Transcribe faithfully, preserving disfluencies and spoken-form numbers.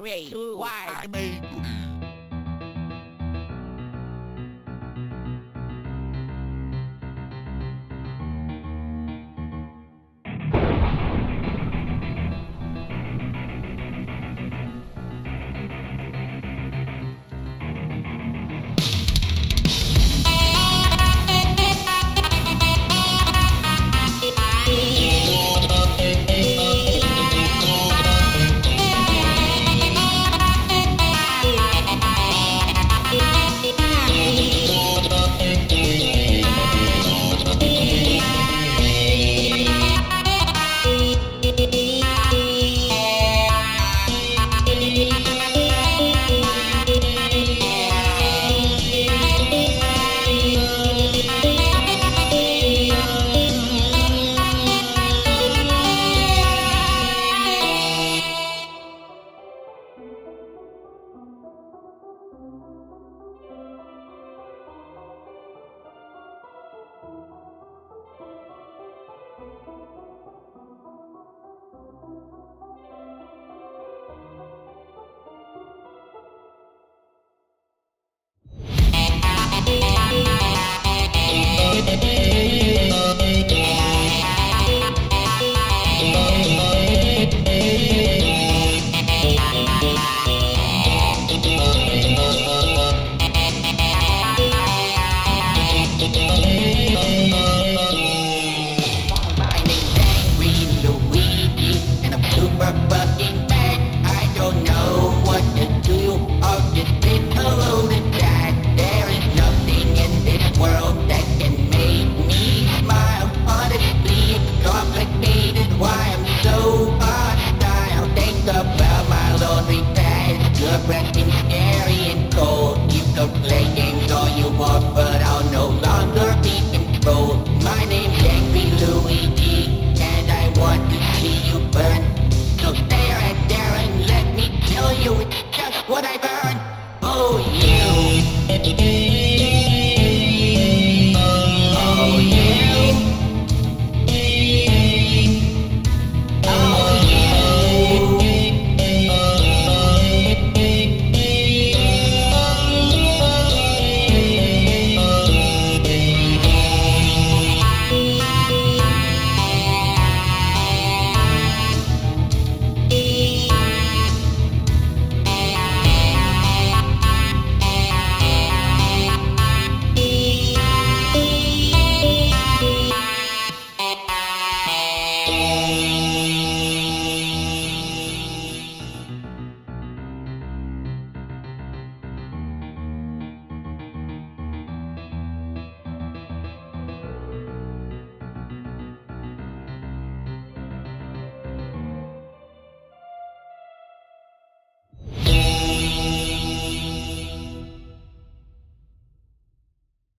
three, two, one. I made